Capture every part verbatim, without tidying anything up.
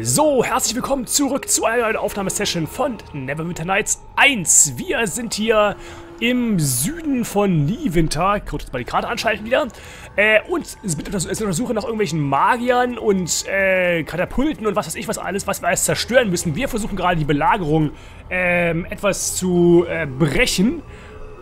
So, herzlich willkommen zurück zu einer neuen Aufnahmesession von Neverwinter Nights eins. Wir sind hier im Süden von Neverwinter. Ich kurz mal die Karte anschalten wieder. Äh, und sind auf der Suche nach irgendwelchen Magiern und äh, Katapulten und was weiß ich was alles, was wir alles zerstören müssen. Wir versuchen gerade die Belagerung äh, etwas zu äh, brechen.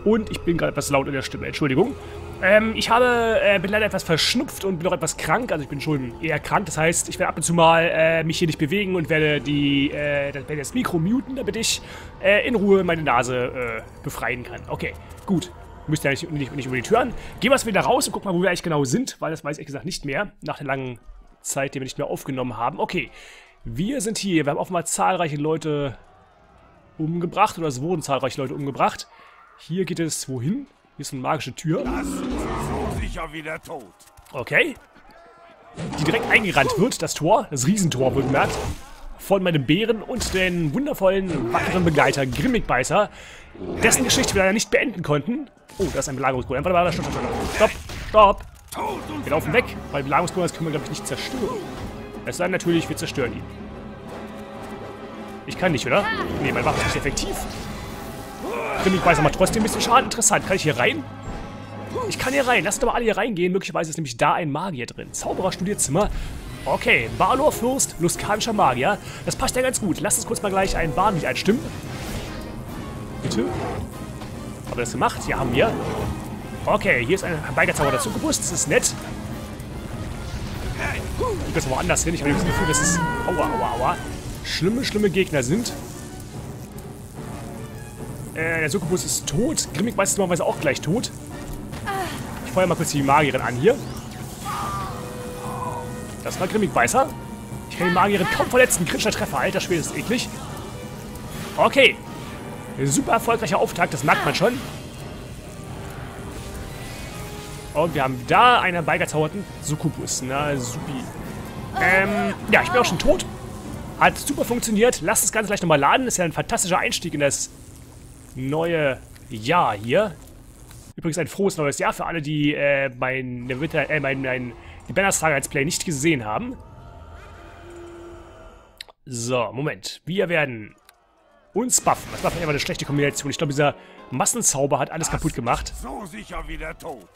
Und ich bin gerade etwas laut in der Stimme, Entschuldigung. Ähm, ich habe, äh, bin leider etwas verschnupft und bin auch etwas krank, also ich bin schon eher krank, das heißt, ich werde ab und zu mal äh, mich hier nicht bewegen und werde, die, äh, werde das Mikro muten, damit ich äh, in Ruhe meine Nase äh, befreien kann. Okay, gut. Müsst ihr ja nicht, nicht, nicht über die Tür an. Gehen wir es wieder raus und gucken mal, wo wir eigentlich genau sind, weil das weiß ich ehrlich gesagt nicht mehr, nach der langen Zeit, die wir nicht mehr aufgenommen haben. Okay, wir sind hier, wir haben offenbar zahlreiche Leute umgebracht, oder es wurden zahlreiche Leute umgebracht. Hier geht es wohin? Hier ist eine magische Tür. Das ist so sicher wieder tot. Okay. Die direkt eingerannt wird, das Tor, das Riesentor wird gemerkt. Von meinem Bären und den wundervollen, wackeren Begleiter Grimmigbeißer, dessen Geschichte wir leider nicht beenden konnten. Oh, da ist ein Belagerungsbruder. Warte mal, stopp, stopp, stopp. Stopp, stopp. Wir laufen weg, weil Belagerungsbruder, das können wir, glaube ich, nicht zerstören. Es sei denn, natürlich, wir zerstören ihn. Ich kann nicht, oder? Nee, mein Waffen ist nicht effektiv. Grimmigbeißer macht trotzdem ein bisschen Schaden. Interessant. Kann ich hier rein? Ich kann hier rein. Lasst doch mal alle hier reingehen. Möglicherweise ist nämlich da ein Magier drin. Zauberer-Studierzimmer. Okay. Balor, Fürst, luskanischer Magier. Das passt ja ganz gut. Lasst uns kurz mal gleich einen Warnlicht einstimmen. Bitte. Haben wir das gemacht? Ja, haben wir. Okay. Hier ist ein Beigerzauber dazu gewusst. Das ist nett. Ich muss woanders hin. Ich habe das Gefühl, dass es... Aua, aua, aua. Schlimme, schlimme Gegner sind. Äh, der Sukkubus ist tot. Grimmigbeißer ist normalerweise auch gleich tot. Ich feuere mal kurz die Magierin an hier. Das war Grimmigbeißer. Ich kann die Magierin kaum verletzen. Kritischer Treffer. Alter Schwede, ist eklig. Okay. Super erfolgreicher Auftakt, das merkt man schon. Und wir haben da einen herbeigezauberten Sukkubus. Na, supi. Ähm, ja, ich bin auch schon tot. Hat super funktioniert. Lasst das Ganze gleich nochmal laden. Das ist ja ein fantastischer Einstieg in das neue Jahr hier. Übrigens ein frohes neues Jahr für alle, die äh, mein Winter, äh, mein, mein die Bannerstag als Play nicht gesehen haben. So, Moment. Wir werden uns buffen. Das war vielleicht immer eine schlechte Kombination. Ich glaube, dieser Massenzauber hat alles das kaputt gemacht. So sicher wieder tot.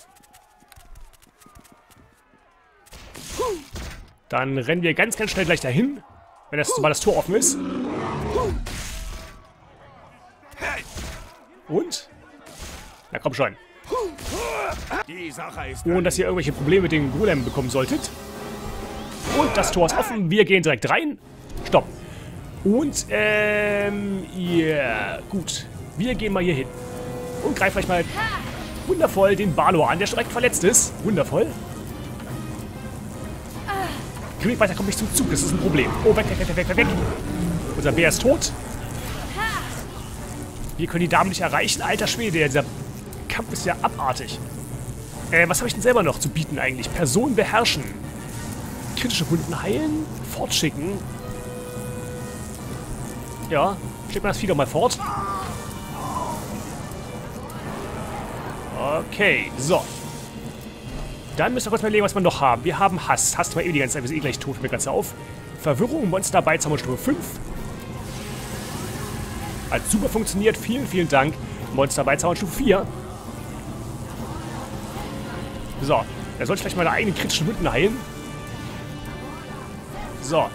Dann rennen wir ganz, ganz schnell gleich dahin, wenn das, sobald das Tor offen ist. Und? Na komm schon. Ohne dass ihr irgendwelche Probleme mit den Golem bekommen solltet. Und das Tor ist offen. Wir gehen direkt rein. Stopp. Und, ähm, yeah. Gut. Wir gehen mal hier hin. Und greifen gleich mal wundervoll den Balor an, der direkt verletzt ist. Wundervoll. Grimmigbeißer kommt nicht zum Zug. Das ist ein Problem. Oh, weg, weg, weg, weg, weg. Unser Bär ist tot. Wir können die Damen nicht erreichen. Alter Schwede, dieser Kampf ist ja abartig. Äh, was habe ich denn selber noch zu bieten eigentlich? Personen beherrschen. Kritische Wunden heilen. Fortschicken. Ja, schickt man das Vieh doch mal fort. Okay, so. Dann müssen wir kurz mal überlegen, was wir noch haben. Wir haben Hass. Hass war eh die ganze Zeit. Wir sind eh gleich tot. Wir ganz auf. Verwirrung, Monster, Beizauber, Stufe fünf. Hat super funktioniert. Vielen, vielen Dank. Monster bei Zauber Stufe vier. So. Da sollte ich vielleicht meine eigenen kritischen Wunden heilen. So.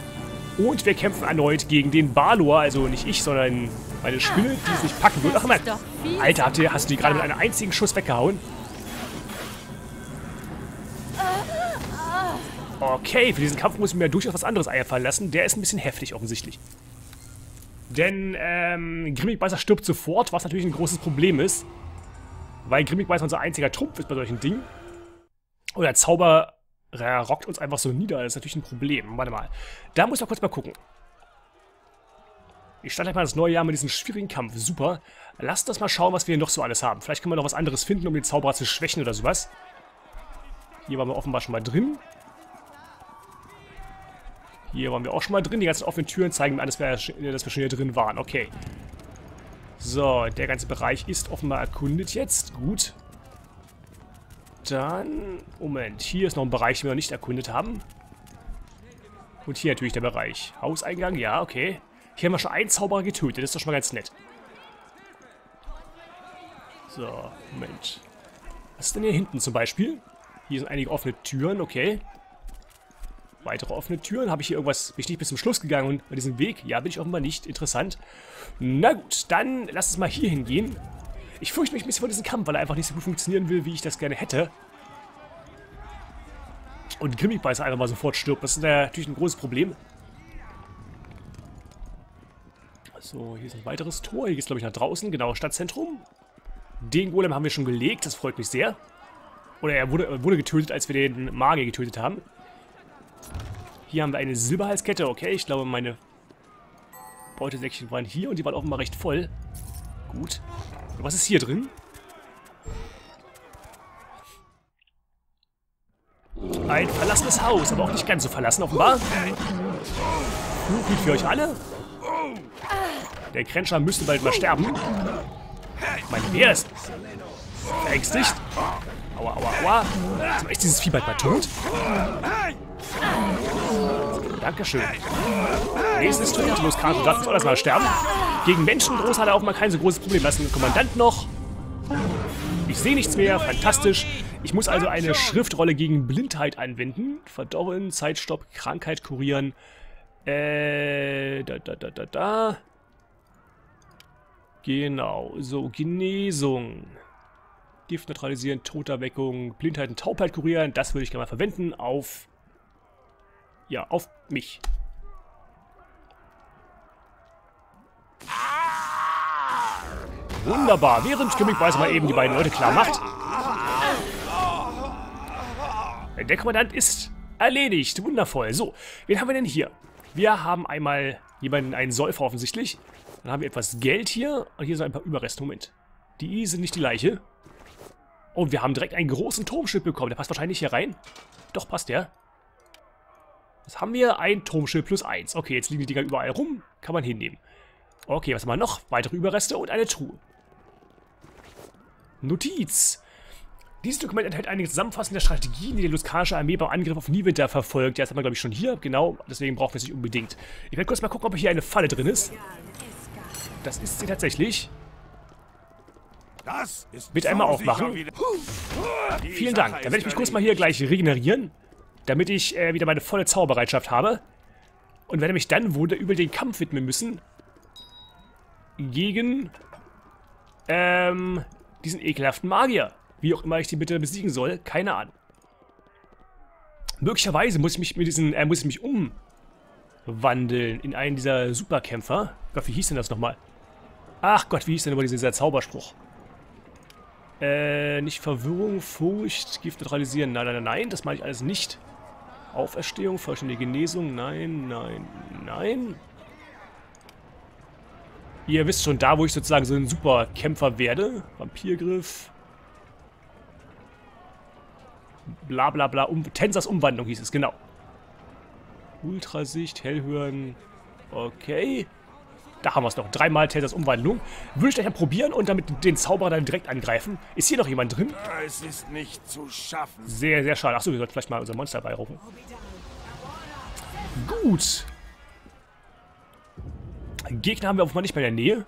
Und wir kämpfen erneut gegen den Balor. Also nicht ich, sondern meine Spinne, die es nicht packen wird. Ach nein. Alter, habt ihr, hast du die gerade mit einem einzigen Schuss weggehauen? Okay, für diesen Kampf muss ich mir durchaus was anderes einfallen lassen. Der ist ein bisschen heftig offensichtlich. Denn ähm, Grimmigbeißer stirbt sofort, was natürlich ein großes Problem ist. Weil Grimmigbeißer unser einziger Trumpf ist bei solchen Dingen. Und der Zauberer rockt uns einfach so nieder. Das ist natürlich ein Problem. Warte mal. Da muss ich noch kurz mal gucken. Ich starte mal das neue Jahr mit diesem schwierigen Kampf. Super. Lasst uns mal schauen, was wir hier noch so alles haben. Vielleicht können wir noch was anderes finden, um den Zauberer zu schwächen oder sowas. Hier waren wir offenbar schon mal drin. Hier waren wir auch schon mal drin. Die ganzen offenen Türen zeigen mir an, dass wir, dass wir schon hier drin waren. Okay. So, der ganze Bereich ist offenbar erkundet jetzt. Gut. Dann... Moment, hier ist noch ein Bereich, den wir noch nicht erkundet haben. Und hier natürlich der Bereich. Hauseingang, ja, okay. Hier haben wir schon einen Zauberer getötet, das ist doch schon mal ganz nett. So, Moment. Was ist denn hier hinten zum Beispiel? Hier sind einige offene Türen, okay. Weitere offene Türen. Habe ich hier irgendwas? Bin ich nicht bis zum Schluss gegangen und bei diesem Weg? Ja, bin ich offenbar nicht. Interessant. Na gut, dann lass uns mal hier hingehen. Ich fürchte mich ein bisschen vor diesem Kampf, weil er einfach nicht so gut funktionieren will, wie ich das gerne hätte. Und Grimmigbeißer einfach mal sofort stirbt. Das ist natürlich ein großes Problem. So, hier ist ein weiteres Tor. Hier geht es, glaube ich, nach draußen. Genau, Stadtzentrum. Den Golem haben wir schon gelegt. Das freut mich sehr. Oder er wurde, er wurde getötet, als wir den Magier getötet haben. Hier haben wir eine Silberhalskette. Okay, ich glaube, meine Beutesäckchen waren hier und die waren offenbar recht voll. Gut. Und was ist hier drin? Ein verlassenes Haus, aber auch nicht ganz so verlassen, offenbar. Gut für euch alle. Der Krenscher müsste bald mal sterben. Mein Bär ist verängstigt. Aua, aua, aua. Ist dieses Vieh bald mal tot? Dankeschön. Nächstes Turnier hat Loskarte. Darf jetzt auch erstmal sterben. Gegen Menschen groß hat er auch mal kein so großes Problem. Lassen den Kommandant noch. Ich sehe nichts mehr. Fantastisch. Ich muss also eine Schriftrolle gegen Blindheit anwenden. Verdorren, Zeitstopp, Krankheit kurieren. Äh, da, da, da, da, da. Genau, so, Genesung. Gift neutralisieren, Toterweckung, Blindheit und Taubheit kurieren. Das würde ich gerne mal verwenden auf... Ja, auf mich. Wunderbar, während Grimmigbeißer mal eben die beiden Leute klar macht. Der Kommandant ist erledigt. Wundervoll. So, wen haben wir denn hier? Wir haben einmal jemanden, einen Säufer offensichtlich. Dann haben wir etwas Geld hier. Und hier sind ein paar Überreste. Moment. Die sind nicht die Leiche. Und wir haben direkt einen großen Turmschild bekommen. Der passt wahrscheinlich hier rein. Doch, passt der. Was haben wir? Ein Turmschild plus eins. Okay, jetzt liegen die Dinger überall rum. Kann man hinnehmen. Okay, was haben wir noch? Weitere Überreste und eine Truhe. Notiz. Dieses Dokument enthält eine Zusammenfassung der Strategien, die die luskanische Armee beim Angriff auf Neverwinter verfolgt. Ja, das haben wir, glaube ich, schon hier. Genau, deswegen brauchen wir es nicht unbedingt. Ich werde kurz mal gucken, ob hier eine Falle drin ist. Das ist sie tatsächlich. Das ist bitte einmal aufmachen. Vielen Dank. Dann werde ich mich kurz mal hier gleich regenerieren, damit ich äh, wieder meine volle Zauberbereitschaft habe. Und werde mich dann wohl über den Kampf widmen müssen. Gegen ähm, diesen ekelhaften Magier. Wie auch immer ich die bitte besiegen soll, keine Ahnung. Möglicherweise muss ich mich mit diesen, äh, muss ich mich umwandeln in einen dieser Superkämpfer. Gott, wie hieß denn das nochmal? Ach Gott, wie hieß denn über dieser Zauberspruch? Äh, nicht Verwirrung, Furcht, Gift neutralisieren. Nein, nein, nein, das meine ich alles nicht. Auferstehung, vollständige Genesung. Nein, nein, nein. Ihr wisst schon, da wo ich sozusagen so ein Superkämpfer werde. Vampirgriff. Bla bla bla, um, Tensers Umwandlung hieß es, genau. Ultrasicht, Hellhören, okay. Da haben wir es noch, dreimal Tensers Umwandlung. Würde ich gleich mal probieren und damit den Zauberer dann direkt angreifen. Ist hier noch jemand drin? Es ist nicht zu schaffen. Sehr, sehr schade. Achso, wir sollten vielleicht mal unser Monster beirufen. Gut. Gegner haben wir offenbar nicht mehr in der Nähe.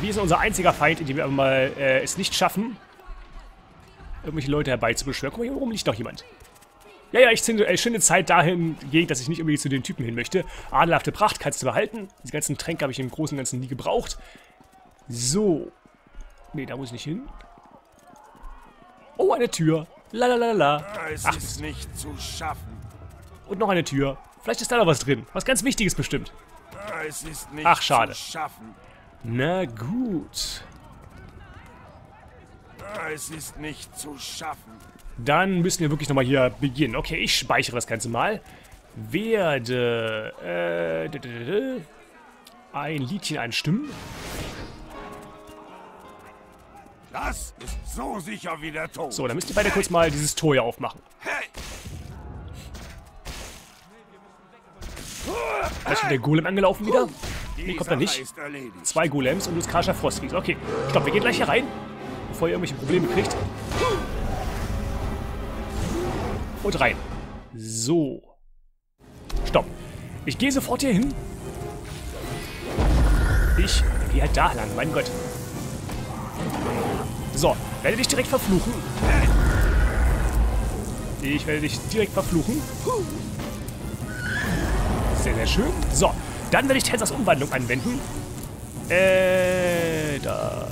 Wir sind unser einziger Feind, in dem wir mal äh, es nicht schaffen, irgendwelche Leute herbeizubeschwören. Guck mal, hier oben liegt noch jemand. Ja, ja, ich zünde äh, schöne Zeit dahingegen, dass ich nicht unbedingt zu den Typen hin möchte. Adelhafte Pracht kannst du behalten. Diese ganzen Tränke habe ich im Großen und Ganzen nie gebraucht. So. Ne, da muss ich nicht hin. Oh, eine Tür. Lalalala. Es ist nicht zu schaffen. Und noch eine Tür. Vielleicht ist da noch was drin. Was ganz Wichtiges bestimmt. Es ist nicht Ach, schade. Zu schaffen. Na gut. Es ist nicht zu schaffen. Dann müssen wir wirklich nochmal hier beginnen. Okay, ich speichere das Ganze mal. Werde äh, ein Liedchen einstimmen. Das ist so sicher wie der Tod. So, dann müsst ihr beide kurz mal dieses Tor hier aufmachen. Da ist der Golem angelaufen wieder. Nee, kommt er nicht. Zwei Golems und luskanischer Frostriese. Okay, stopp, wir gehen gleich hier rein, bevor ihr irgendwelche Probleme kriegt. Und rein. So. Stopp. Ich gehe sofort hier hin. Ich gehe halt da lang, mein Gott. So, werde dich direkt verfluchen. Ich werde dich direkt verfluchen. Sehr, sehr schön. So, dann werde ich Tensers Umwandlung anwenden. Äh, da.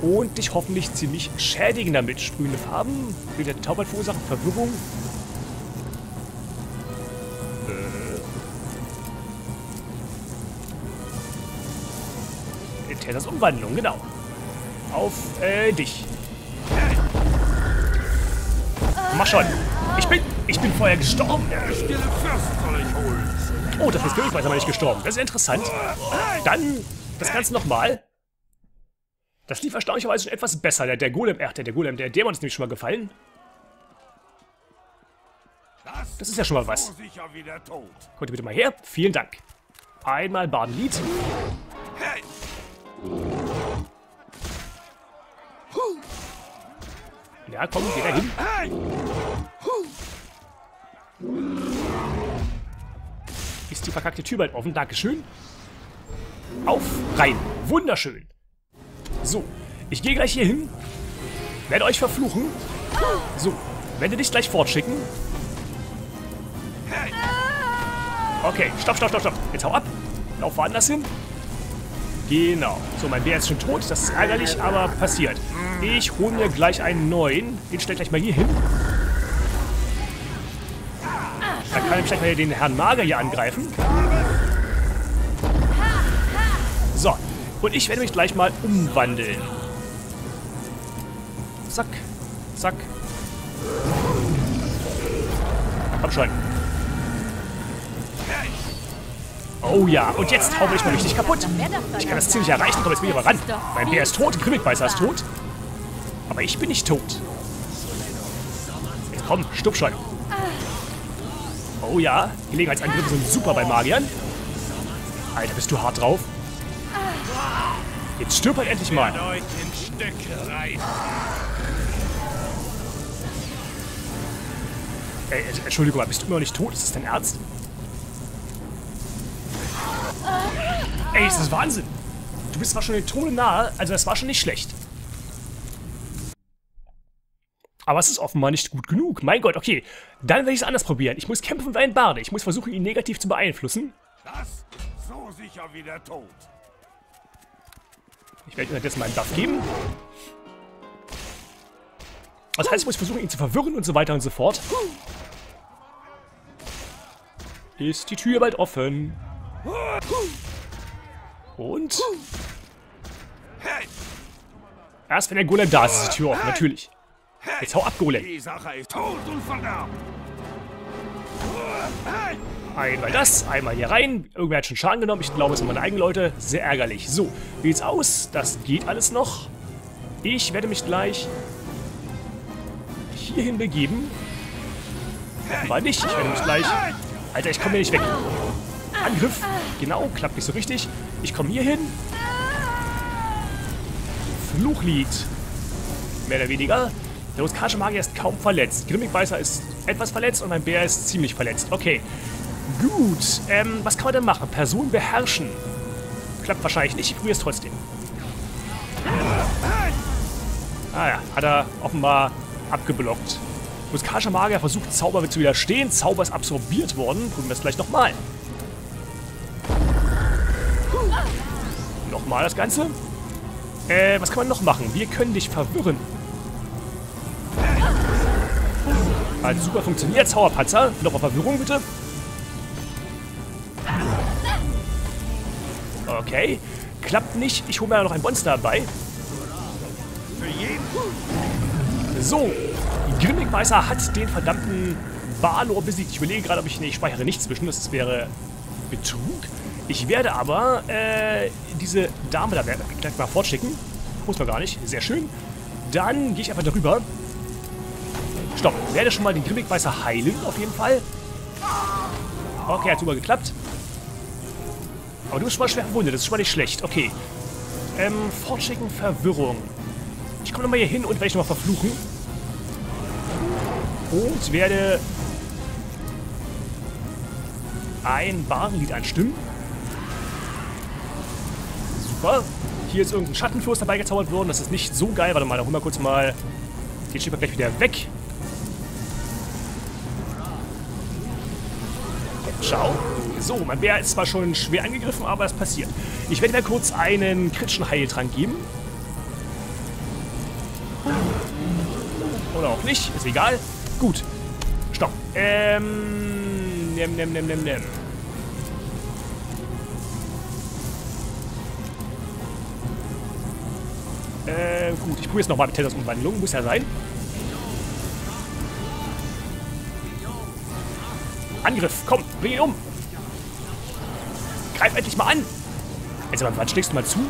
Und dich hoffentlich ziemlich schädigen damit. Sprühende Farben. Bild der Taubheit verursachen. Verwirrung. Äh. Tensers Umwandlung, genau. Auf äh, dich. Mach schon. Ich bin, ich bin vorher gestorben. Oh, das ist Grimmigbeißer aber nicht gestorben. Das ist interessant. Dann das Ganze nochmal. Das lief erstaunlicherweise schon etwas besser. Der, der Golem, ach, der, der Golem, der Dämon ist nämlich schon mal gefallen. Das ist ja schon mal was. Kommt ihr bitte mal her. Vielen Dank. Einmal Badenlied. Ja, komm, geh da hin. Ist die verkackte Tür bald offen? Dankeschön. Auf, rein. Wunderschön. So, ich gehe gleich hier hin. Werde euch verfluchen. So, werde dich gleich fortschicken. Okay, stopp, stopp, stopp, stopp. Jetzt hau ab. Lauf woanders hin. Genau. So, mein Bär ist schon tot. Das ist ärgerlich, aber passiert. Ich hole mir gleich einen neuen. Den stelle ich gleich mal hier hin. Dann kann ich vielleicht mal den Herrn Mager hier angreifen. So. Und ich werde mich gleich mal umwandeln. Zack. Zack. Komm schon. Oh ja. Und jetzt hau ich mal richtig kaputt. Ich kann das Ziel nicht erreichen. Komm, jetzt bin ich aber ran. Mein Bär ist tot. Grimmigbeißer ist tot. Aber ich bin nicht tot. Jetzt komm, stupp schon. Oh ja, Gelegenheitsangriffe sind super bei Magiern. Alter, bist du hart drauf. Jetzt stirb halt endlich mal. Ey, Entschuldigung, aber bist du immer noch nicht tot? Ist das dein Ernst? Ey, ist das Wahnsinn. Du bist zwar schon den Tode nahe, also das war schon nicht schlecht. Aber es ist offenbar nicht gut genug. Mein Gott, okay. Dann werde ich es anders probieren. Ich muss kämpfen wie ein Barde. Ich muss versuchen, ihn negativ zu beeinflussen. Das ist so sicher wie der Tod. Ich werde ihm jetzt mal einen Buff geben. Das heißt, ich muss versuchen, ihn zu verwirren und so weiter und so fort. Ist die Tür bald offen? Und? Erst wenn der Golem da ist, ist die Tür offen, natürlich. Jetzt hau ab, Golem. Einmal das, einmal hier rein. Irgendwer hat schon Schaden genommen. Ich glaube, es sind meine eigenen Leute. Sehr ärgerlich. So, wie sieht's aus? Das geht alles noch. Ich werde mich gleich hierhin begeben. War nicht. Ich werde mich gleich... Alter, ich komme hier nicht weg. Angriff. Genau, klappt nicht so richtig. Ich komme hier hin. Fluchlied. Mehr oder weniger. Der Ruskasche Magier ist kaum verletzt. Grimmigbeißer ist etwas verletzt und mein Bär ist ziemlich verletzt. Okay. Gut. Ähm, was kann man denn machen? Personen beherrschen. Klappt wahrscheinlich nicht. Ich probiere es trotzdem. Ah ja. Hat er offenbar abgeblockt. Ruskasche Magier versucht, Zauber zu widerstehen. Zauber ist absorbiert worden. Probieren wir es gleich nochmal. Nochmal das Ganze. Äh, was kann man noch machen? Wir können dich verwirren. Hat super funktioniert, Zauberpanzer. Nochmal Verwirrung, bitte. Okay. Klappt nicht. Ich hole mir ja noch ein Monster dabei. So. Grimmigbeißer hat den verdammten Balor besiegt. Ich überlege gerade, ob ich... Ne, ich speichere nichts zwischen. Das wäre Betrug. Ich werde aber äh, diese Dame da gleich mal fortschicken. Muss man gar nicht. Sehr schön. Dann gehe ich einfach darüber. Stopp. Werde schon mal den Grimmigbeißer heilen, auf jeden Fall. Okay, hat super geklappt. Aber du bist schon mal schwer verwundet, das ist schon mal nicht schlecht. Okay. Ähm, fortschicken, Verwirrung. Ich komme nochmal hier hin und werde ich nochmal verfluchen. und werde ein Basenlied anstimmen. Super. Hier ist irgendein Schattenfluss dabei gezaubert worden. Das ist nicht so geil. Warte mal, da holen wir kurz mal den Schipper gleich wieder weg. Ciao. So, mein Bär ist zwar schon schwer angegriffen, aber es passiert. Ich werde mir kurz einen kritischen Heiltrank geben. Oder auch nicht, ist egal. Gut. Stopp. Ähm. Nem, nem, nem, nem, nem. Äh, gut, ich probiere jetzt nochmal mit Tensers Umwandlung. Muss ja sein. Angriff, komm, bring ihn um. Greif endlich mal an. Also, wann schlägst du mal zu?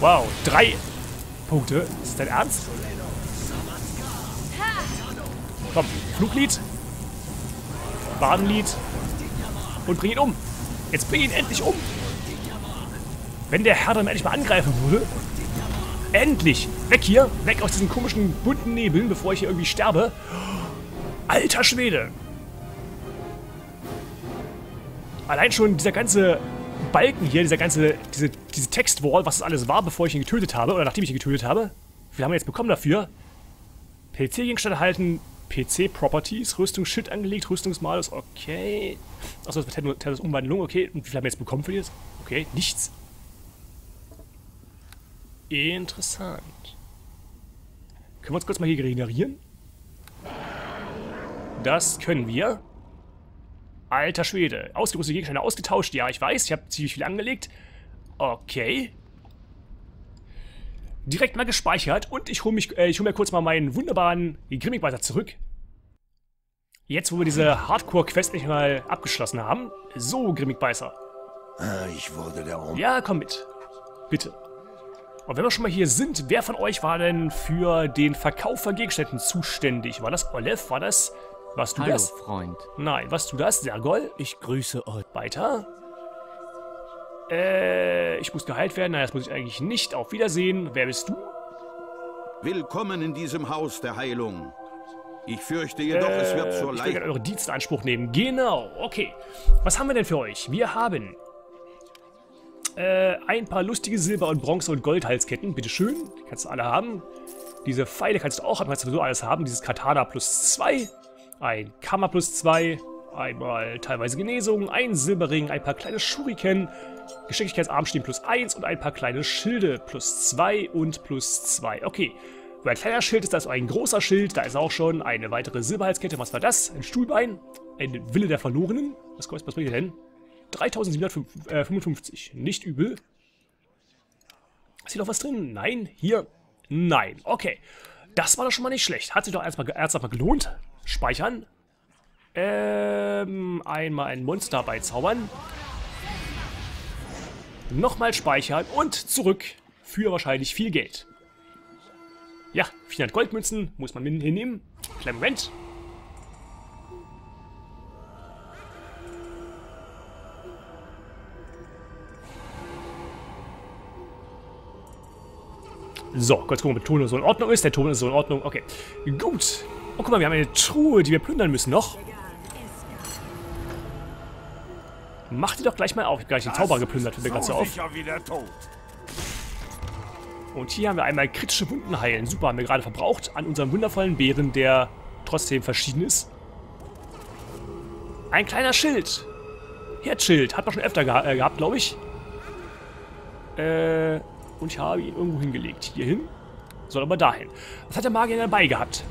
Wow, drei Punkte. Ist das dein Ernst? Komm, Fluglied, Badenlied und bring ihn um. Jetzt bring ihn endlich um. Wenn der Herr dann endlich mal angreifen würde. Endlich! Weg hier! Weg aus diesen komischen bunten Nebeln, bevor ich hier irgendwie sterbe. Alter Schwede! Allein schon dieser ganze Balken hier, dieser ganze, diese, diese Textwall, was das alles war, bevor ich ihn getötet habe, oder nachdem ich ihn getötet habe. Wie viel haben wir jetzt bekommen dafür? P C-Gegenstand erhalten, P C-Properties, Rüstung, Shit angelegt, Rüstungsmalus, okay. Achso, das war Tensers Umwandlung, okay. Und wie viel haben wir jetzt bekommen für das? Okay, nichts. Interessant. Können wir uns kurz mal hier regenerieren? Das können wir. Alter Schwede. Ausgerüstete Gegenstände ausgetauscht. Ja, ich weiß. Ich habe ziemlich viel angelegt. Okay. Direkt mal gespeichert. Und ich hole mich, äh, ich hol mir kurz mal meinen wunderbaren Grimmigbeißer zurück. Jetzt, wo wir diese Hardcore-Quest nicht mal abgeschlossen haben. So, Grimmigbeißer. Ich wurde da um. Ja, komm mit. Bitte. Und wenn wir schon mal hier sind, wer von euch war denn für den Verkauf von Gegenständen zuständig? War das Olef? War das... Warst du Hallo, das? Freund. Nein, warst du das? Sergol? Ich grüße euch. Weiter. Äh, ich muss geheilt werden. Nein, das muss ich eigentlich nicht. Auf Wiedersehen. Wer bist du? Willkommen in diesem Haus der Heilung. Ich fürchte jedoch, äh, es wird zur Leid... Ich will eure Dienstanspruch nehmen. Genau, okay. Was haben wir denn für euch? Wir haben... Äh, ein paar lustige Silber- und Bronze- und Goldhalsketten. Bitteschön. Kannst du alle haben. Diese Pfeile kannst du auch haben. Kannst du sowieso alles haben. Dieses Katana plus zwei. Ein Kammer plus zwei. Einmal teilweise Genesung. Ein Silberring. Ein paar kleine Schuriken. Geschicklichkeitsarmstehen plus eins. Und ein paar kleine Schilde plus zwei und plus zwei. Okay. Bei ein kleiner Schild ist das ein großer Schild. Da ist auch schon eine weitere Silberhalskette. Was war das? Ein Stuhlbein. Ein Wille der Verlorenen. Was kostet, was bringt ihr denn? dreitausendsiebenhundertfünfundfünfzig. Nicht übel. Ist hier noch was drin? Nein. Hier? Nein. Okay. Das war doch schon mal nicht schlecht. Hat sich doch erstmal erstmal gelohnt. Speichern. Ähm, einmal ein Monster beizaubern. Nochmal speichern und zurück. Für wahrscheinlich viel Geld. Ja, vierhundert Goldmünzen muss man hinnehmen. Kleinen Moment. So, kurz gucken, ob der Ton so in Ordnung ist. Der Ton ist so in Ordnung. Okay, gut. Oh, guck mal, wir haben eine Truhe, die wir plündern müssen noch. Mach die doch gleich mal auf. Ich habe gleich den Zauber geplündert. Fällt mir gerade so auf. Und hier haben wir einmal kritische Wunden heilen. Super, haben wir gerade verbraucht. An unserem wundervollen Bären, der trotzdem verschieden ist. Ein kleiner Schild. Herzschild. Hat man schon öfter geha äh, gehabt, glaube ich. Äh... Und ich habe ihn irgendwo hingelegt. Hierhin. Soll aber dahin. Was hat der Magier dabei gehabt?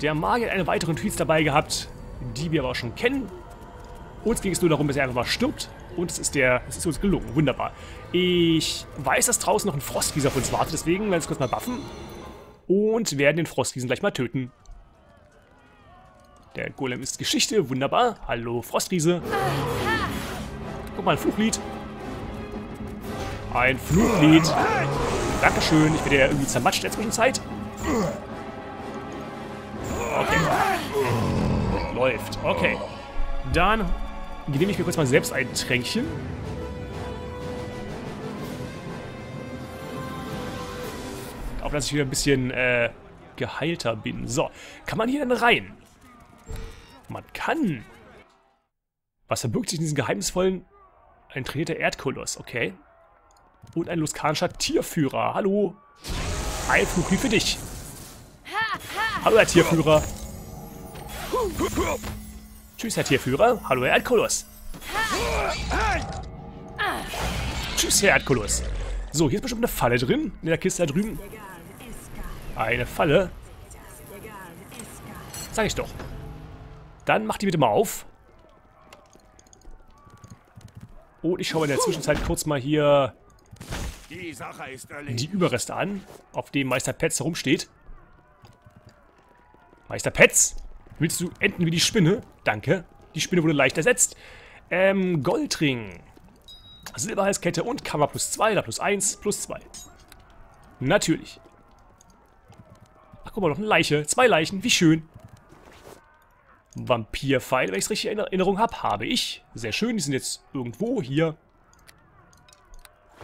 Der Magier hat eine weitere Notiz dabei gehabt, die wir aber auch schon kennen. Uns ging es nur darum, dass er einfach mal stirbt. Und es ist, der, es ist uns gelungen. Wunderbar. Ich weiß, dass draußen noch ein Frostriese auf uns wartet. Deswegen werden wir uns kurz mal buffen. Und werden den Frostriesen gleich mal töten. Der Golem ist Geschichte. Wunderbar. Hallo, Frostriese. Guck mal, ein Fluchlied. Ein Fluglied. Dankeschön. Ich werde ja irgendwie zermatscht in der Zwischenzeit. Okay. Läuft. Okay. Dann nehme ich mir kurz mal selbst ein Tränkchen. Auch dass ich wieder ein bisschen äh, geheilter bin. So, kann man hier denn rein? Man kann. Was verbirgt sich in diesem geheimnisvollen... Ein trainierter Erdkoloss, okay. Und ein luskanischer Tierführer. Hallo. Ein Flug für dich. Hallo, Herr Tierführer. Tschüss, Herr Tierführer. Hallo, Herr Erdkoloss. Tschüss, Herr Erdkoloss. So, hier ist bestimmt eine Falle drin. In der Kiste da drüben. Eine Falle. Sag ich doch. Dann mach die bitte mal auf. Und ich schaue mir in der Zwischenzeit kurz mal hier die, Sache ist die Überreste an, auf dem Meister Petz herumsteht. Meister Petz, willst du enden wie die Spinne? Danke. Die Spinne wurde leicht ersetzt. Ähm, Goldring. Silberhalskette und Kammer plus zwei, da plus eins, plus zwei. Natürlich. Ach, guck mal, noch eine Leiche. Zwei Leichen, wie schön. Vampirpfeil, wenn ich es richtig in Erinnerung habe, habe ich. Sehr schön, die sind jetzt irgendwo hier.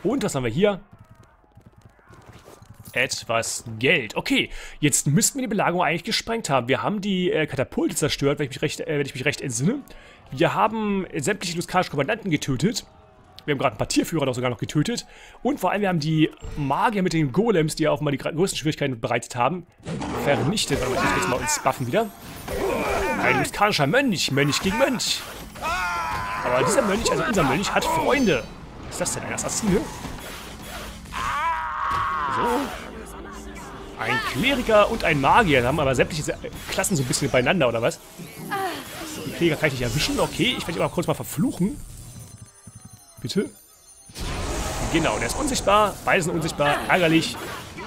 Und was haben wir hier? Etwas Geld. Okay, jetzt müssten wir die Belagerung eigentlich gesprengt haben. Wir haben die äh, Katapulte zerstört, wenn ich mich recht, äh, wenn ich mich recht entsinne. Wir haben sämtliche luskanische Kommandanten getötet. Wir haben gerade ein paar Tierführer noch sogar noch getötet. Und vor allem, wir haben die Magier mit den Golems, die ja auch mal die größten Schwierigkeiten bereitet haben, vernichtet. Warte mal, ich muss jetzt mal uns buffen wieder. Ein luskanischer Mönch, Mönch gegen Mönch. Aber dieser Mönch, also unser Mönch, hat Freunde. Was ist das denn, ein Assassine? So. Ein Kleriker und ein Magier. Da haben aber sämtliche Klassen so ein bisschen beieinander, oder was? Die Kleriker kann ich nicht erwischen. Okay, ich werde ihn aber kurz mal verfluchen. Bitte? Genau, der ist unsichtbar. Beide sind unsichtbar. Ärgerlich.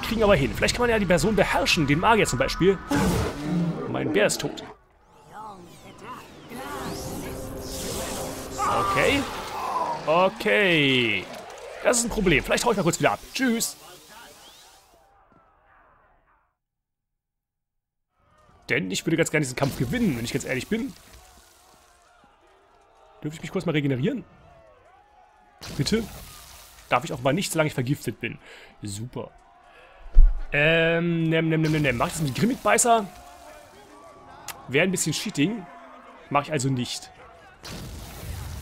Kriegen aber hin. Vielleicht kann man ja die Person beherrschen. Den Magier zum Beispiel. Mein Bär ist tot. Okay. Okay. Das ist ein Problem. Vielleicht hau ich mal kurz wieder ab. Tschüss. Denn ich würde ganz gerne diesen Kampf gewinnen, wenn ich ganz ehrlich bin. Dürfte ich mich kurz mal regenerieren? Bitte? Darf ich auch mal nicht, solange ich vergiftet bin. Super. Ähm, nem, nem, nem, nem. Mach ich das mit Grimmigbeißer? Wäre ein bisschen Cheating. Mach ich also nicht.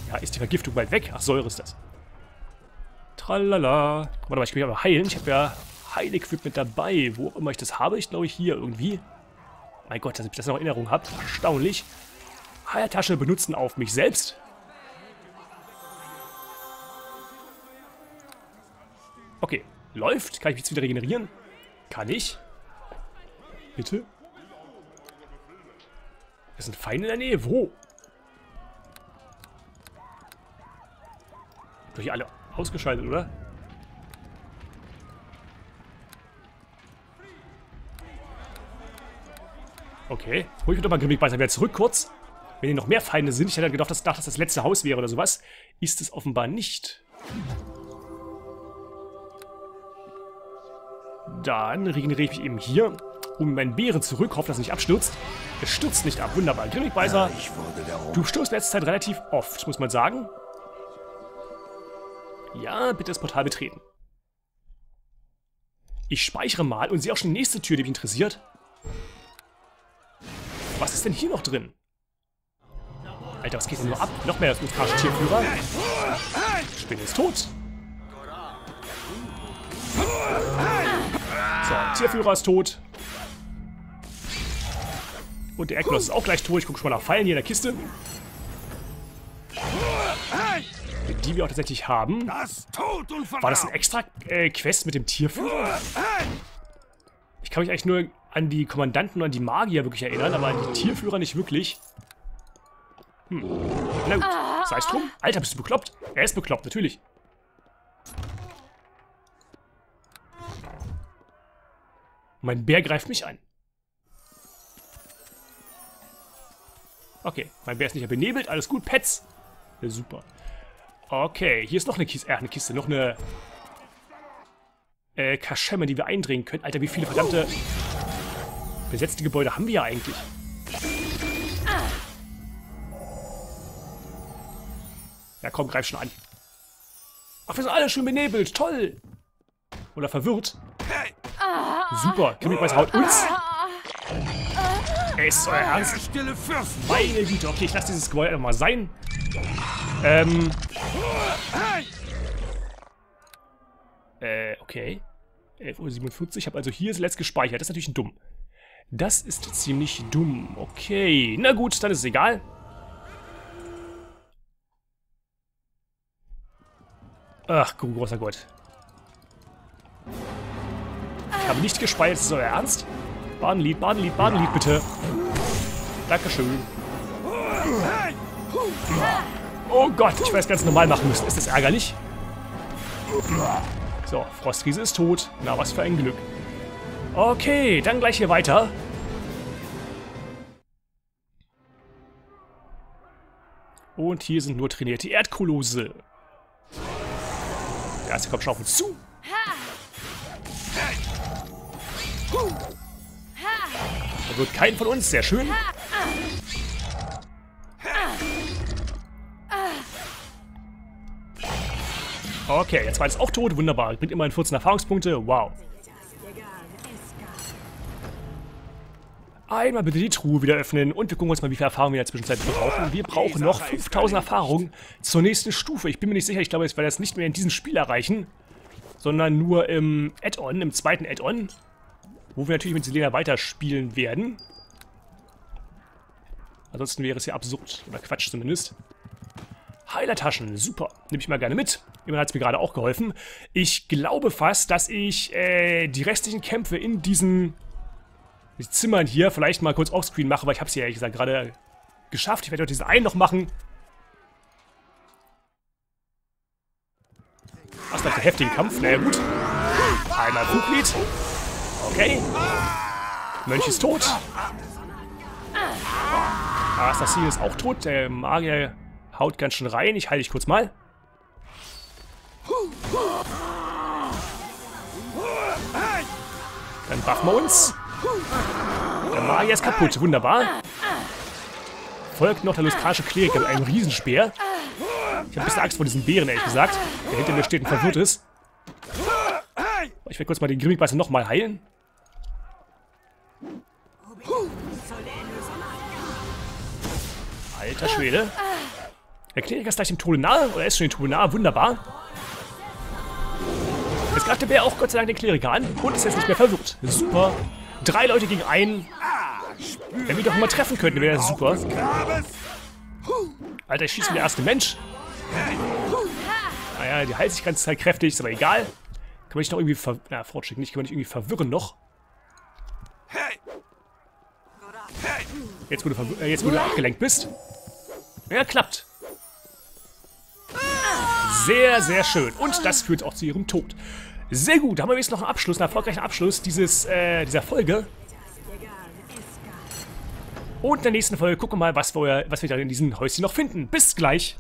Ja, ist die Vergiftung bald weg? Ach, Säure ist das. Tralala. Warte mal, ich kann mich aber heilen. Ich habe ja Heil-Equipment dabei. Wo auch immer ich das habe. Ich glaube, ich hier irgendwie. Mein Gott, dass ich das noch in Erinnerung habe. Erstaunlich. Heiltasche benutzen auf mich selbst. Okay. Läuft. Kann ich mich jetzt wieder regenerieren? Kann ich. Bitte? Es sind Feinde in der Nähe. Wo? Doch hier alle ausgeschaltet, oder? Okay. Hol ich mir doch mal Grimmigbeißer wieder zurück kurz. Wenn hier noch mehr Feinde sind, ich hätte gedacht, dass das das letzte Haus wäre oder sowas. Ist es offenbar nicht. Dann regeneriere ich mich eben hier um meinen Bären zurück. Hoffe, dass er nicht abstürzt. Er stürzt nicht ab. Wunderbar. Grimmigbeißer, du stürzt letzte Zeit relativ oft, muss man sagen. Ja, bitte das Portal betreten. Ich speichere mal und sehe auch schon die nächste Tür, die mich interessiert. Was ist denn hier noch drin? Alter, was geht denn nur ab? Noch mehr luskanische Tierführer. Spinne ist tot. So, Tierführer ist tot. Und der Erdkoloss ist auch gleich tot. Ich gucke schon mal nach Pfeilen hier in der Kiste. Die wir auch tatsächlich haben. War das ein extra äh, Quest mit dem Tierführer? Ich kann mich eigentlich nur an die Kommandanten und an die Magier wirklich erinnern, aber an die Tierführer nicht wirklich. Hm. Na gut. Sei es drum. Alter, bist du bekloppt? Er ist bekloppt, natürlich. Mein Bär greift mich an. Okay, mein Bär ist nicht mehr benebelt. Alles gut, Pets. Ja, super. Okay, hier ist noch eine Kiste. Äh, eine Kiste. Noch eine äh, Kaschemme, die wir eindringen können. Alter, wie viele verdammte besetzte Gebäude haben wir ja eigentlich? Ja, komm, greif schon an. Ach, wir sind alle schön benebelt. Toll. Oder verwirrt. Super. Grimmigbeißer haut uns Ey, ist euer Ernst? Stille Fürsten. Meine Güte. Okay, ich lasse dieses Gebäude einfach mal sein. Ähm. Äh, okay. elf Uhr siebenundvierzig. Ich habe also hier das letzte gespeichert. Das ist natürlich dumm. Das ist ziemlich dumm. Okay. Na gut, dann ist es egal. Ach, großer Gott. Ich habe nicht gespeichert. Ist das euer Ernst? Badenlied, Badenlied, Badenlied, bitte. Dankeschön. Oh Gott, ich werde es ganz normal machen müssen. Ist das ärgerlich? So, Frostriese ist tot. Na, was für ein Glück. Okay, dann gleich hier weiter. Und hier sind nur trainierte Erdkolosse. Der erste kommt schon auf uns zu. Da wird kein von uns, sehr schön. Okay, jetzt war es auch tot, wunderbar. Bringt immerhin vierzehn Erfahrungspunkte, wow. Einmal bitte die Truhe wieder öffnen und wir gucken uns mal, wie viel Erfahrung wir in der Zwischenzeit brauchen. Wir brauchen noch fünftausend Erfahrung zur nächsten Stufe. Ich bin mir nicht sicher, ich glaube, wir werden das nicht mehr in diesem Spiel erreichen, sondern nur im Add-on, im zweiten Add-on, wo wir natürlich mit Selena weiterspielen werden. Ansonsten wäre es ja absurd, oder Quatsch zumindest. Heilertaschen, super. Nehme ich mal gerne mit. Immerhin hat es mir gerade auch geholfen. Ich glaube fast, dass ich äh, die restlichen Kämpfe in diesen Zimmern hier vielleicht mal kurz offscreen mache, weil ich habe es ja ehrlich gesagt gerade geschafft. Ich werde heute diesen einen noch machen. Was nach dem heftigen Kampf? Na ja, gut. Einmal Buglied. Okay. Mönch ist tot. Ah, Assassin ist auch tot. Der Magier haut ganz schön rein. Ich heile dich kurz mal. Dann buffen wir uns. Der Magier ist kaputt. Wunderbar. Folgt noch der luskarische Kleriker mit einem Riesenspeer. Ich habe ein bisschen Angst vor diesen Bären, ehrlich gesagt. Der hinter mir steht und verwirrt ist. Ich werde kurz mal den Grimmigbeißer nochmal heilen. Alter Schwede. Der Kleriker ist gleich dem Tode nahe. Oder ist schon dem Tode nahe? Wunderbar. Jetzt greift der Bär auch Gott sei Dank den Kleriker an und ist jetzt nicht mehr verwirrt. Super. Drei Leute gegen einen. Wenn wir doch mal treffen könnten, wäre das super. Alter, ich schieße mir der erste Mensch. Naja, die heilt sich ganz kräftig, ist aber egal. Kann man nicht noch irgendwie ver... Na, fortschicken nicht. Kann man nicht irgendwie verwirren noch? Jetzt, wo du, verw äh, jetzt, wo du abgelenkt bist. Ja, klappt. Sehr, sehr schön. Und das führt auch zu ihrem Tod. Sehr gut. Da haben wir jetzt noch einen Abschluss, einen erfolgreichen Abschluss dieses, äh, dieser Folge. Und in der nächsten Folge gucken wir mal, was wir, was wir dann in diesem Häuschen noch finden. Bis gleich.